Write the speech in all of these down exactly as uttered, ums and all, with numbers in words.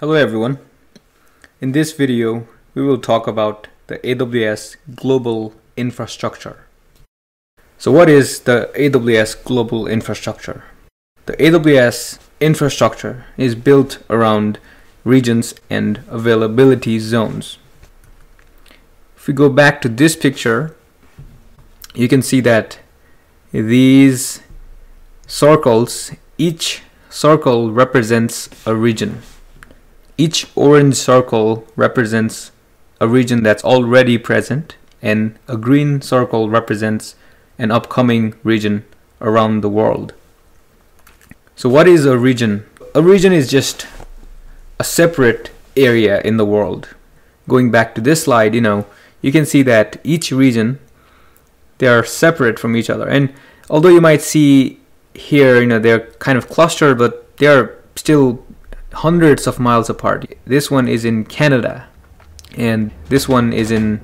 Hello everyone. In this video, we will talk about the A W S global infrastructure. So what is the A W S global infrastructure? The A W S infrastructure is built around regions and availability zones. If we go back to this picture, you can see that these circles, each circle represents a region. Each orange circle represents a region that's already present, and a green circle represents an upcoming region around the world. So what is a region? A region is just a separate area in the world. Going back to this slide, you know, you can see that each region, they are separate from each other. And although you might see here, you know, they're kind of clustered, but they are still hundreds of miles apart. This one is in Canada, and this one is in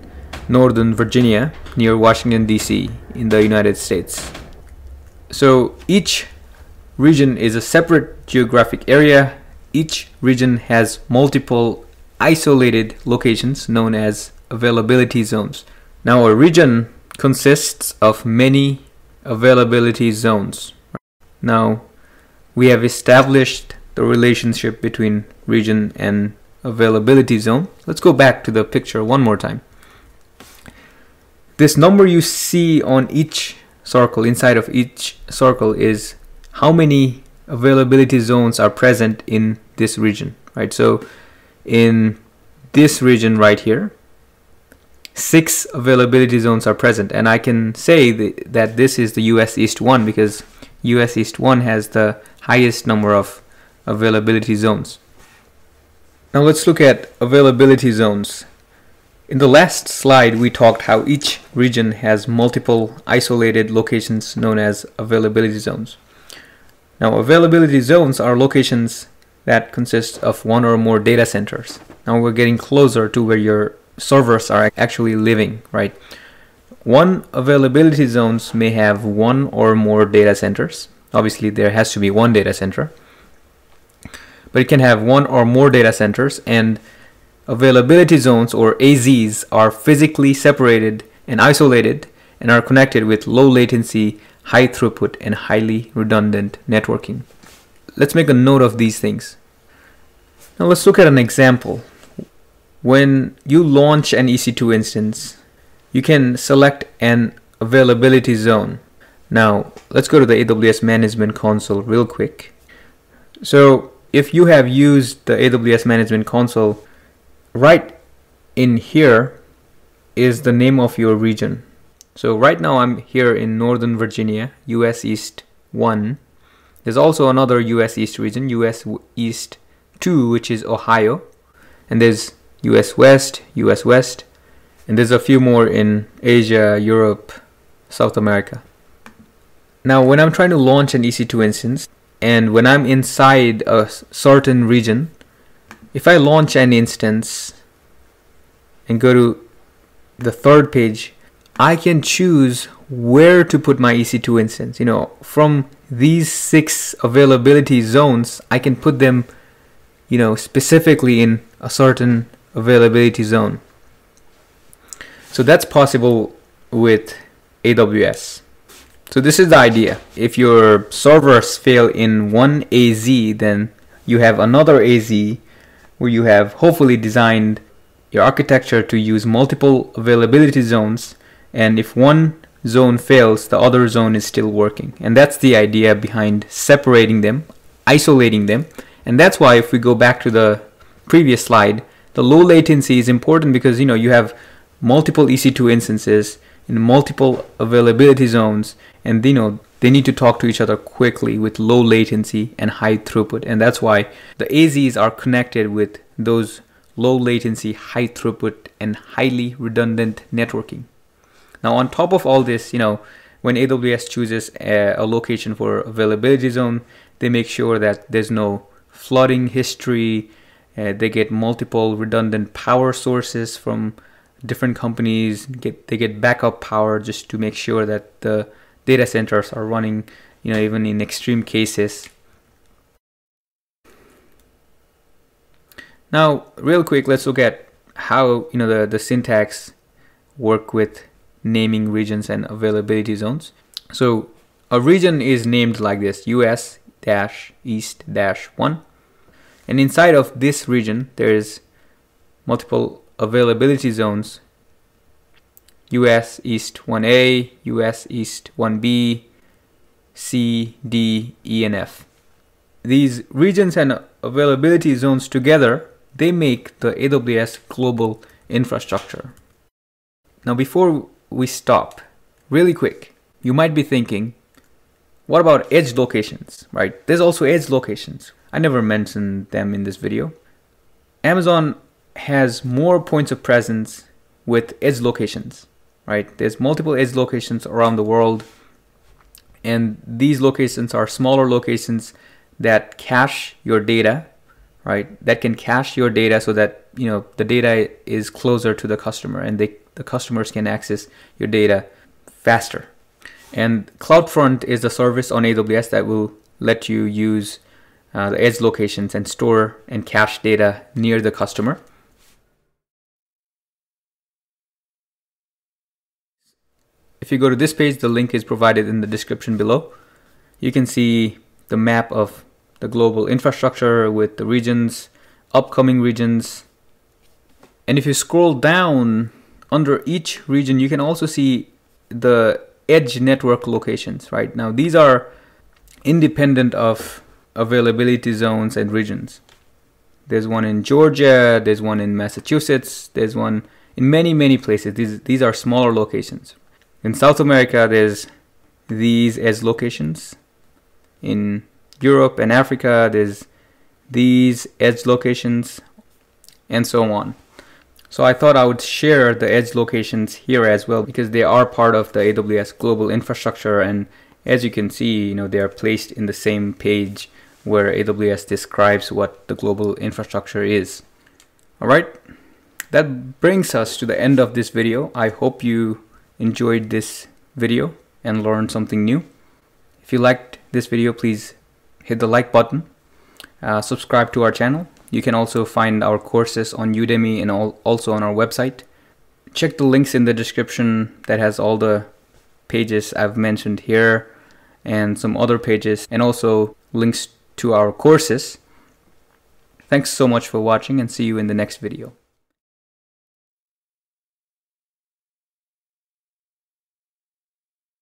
Northern Virginia near Washington D C in the United States. So each region is a separate geographic area. Each region has multiple isolated locations known as availability zones. Now a region consists of many availability zones. Now we have established the relationship between region and availability zone. Let's go back to the picture one more time. This number you see on each circle, inside of each circle, is how many availability zones are present in this region, right? So in this region right here, six availability zones are present, and I can say that, that this is the U S East one because U S East one has the highest number of availability zones. Now let's look at availability zones. In the last slide, we talked how each region has multiple isolated locations known as availability zones. Now availability zones are locations that consist of one or more data centers. Now we're getting closer to where your servers are actually living, right? One availability zones may have one or more data centers. Obviously there has to be one data center, but it can have one or more data centers, and availability zones or A Zs are physically separated and isolated and are connected with low latency, high throughput, and highly redundant networking. Let's make a note of these things. Now let's look at an example. When you launch an E C two instance, you can select an availability zone. Now let's go to the A W S Management Console real quick. So if you have used the A W S Management Console, right in here is the name of your region. So right now I'm here in Northern Virginia, U S East one. There's also another U S East region, U S East two, which is Ohio. And there's U S West, U S West. And there's a few more in Asia, Europe, South America. Now when I'm trying to launch an E C two instance, and when I'm inside a certain region, if I launch an instance and go to the third page, I can choose where to put my E C two instance. You know, from these six availability zones, I can put them, you know, specifically in a certain availability zone. So that's possible with A W S. So this is the idea. If your servers fail in one A Z, then you have another A Z where you have hopefully designed your architecture to use multiple availability zones. And if one zone fails, the other zone is still working. And that's the idea behind separating them, isolating them. And that's why, if we go back to the previous slide, the low latency is important because, you know, you have multiple E C two instances in multiple availability zones, and you know they need to talk to each other quickly with low latency and high throughput. And that's why the A Zs are connected with those low latency, high throughput, and highly redundant networking. Now on top of all this, you know, when A W S chooses a, a location for availability zone, they make sure that there's no flooding history. Uh, they get multiple redundant power sources from different companies, get they get backup power just to make sure that the data centers are running, you know, even in extreme cases. Now, real quick, let's look at how you know the, the syntax work with naming regions and availability zones. So a region is named like this, U S dash east dash one. And inside of this region, there is multiple availability zones, U S East one A, U S East one B, C, D, E, and F. These regions and availability zones together, they make the A W S global infrastructure. Now, before we stop, really quick, you might be thinking, what about edge locations, right? There's also edge locations. I never mentioned them in this video. Amazon has more points of presence with edge locations, right? There's multiple edge locations around the world, and these locations are smaller locations that cache your data, right? That can cache your data so that, you know, the data is closer to the customer and they, the customers can access your data faster. And CloudFront is a service on A W S that will let you use uh, the edge locations and store and cache data near the customer. If you go to this page, the link is provided in the description below. You can see the map of the global infrastructure with the regions, upcoming regions. And if you scroll down under each region, you can also see the edge network locations, right? Now, these are independent of availability zones and regions. There's one in Georgia, there's one in Massachusetts, there's one in many, many places. These, these are smaller locations. In South America, there's these edge locations. In Europe and Africa, there's these edge locations, and so on. So I thought I would share the edge locations here as well, because they are part of the A W S global infrastructure. And as you can see, you know, they are placed in the same page where A W S describes what the global infrastructure is. All right, that brings us to the end of this video. I hope you enjoyed this video and learned something new. If you liked this video, please hit the like button, uh, subscribe to our channel. You can also find our courses on Udemy and all, also on our website. Check the links in the description that has all the pages I've mentioned here and some other pages, and also links to our courses. Thanks so much for watching, and see you in the next video.